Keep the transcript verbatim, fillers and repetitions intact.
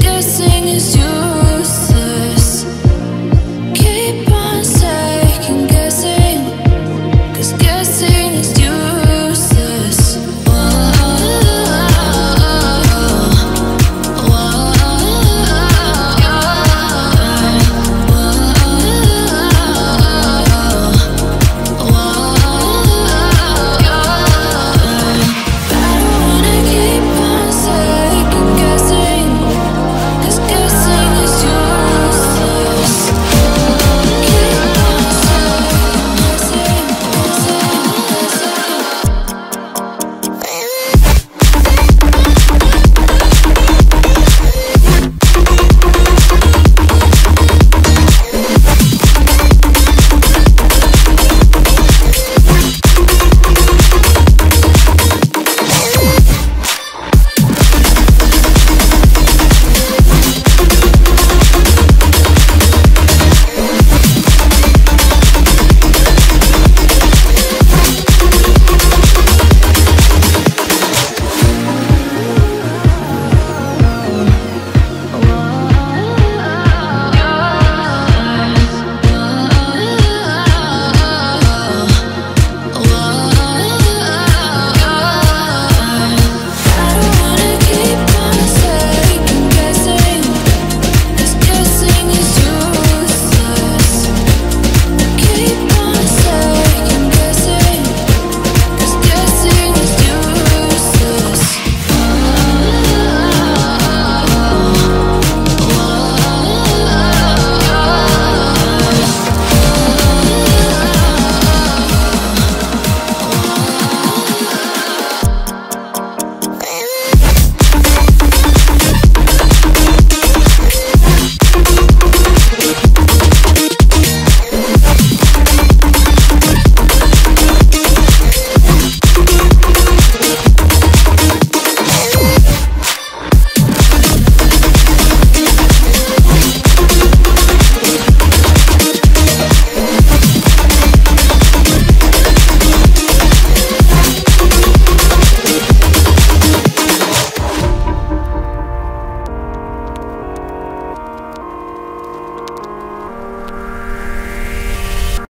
Guessing is you.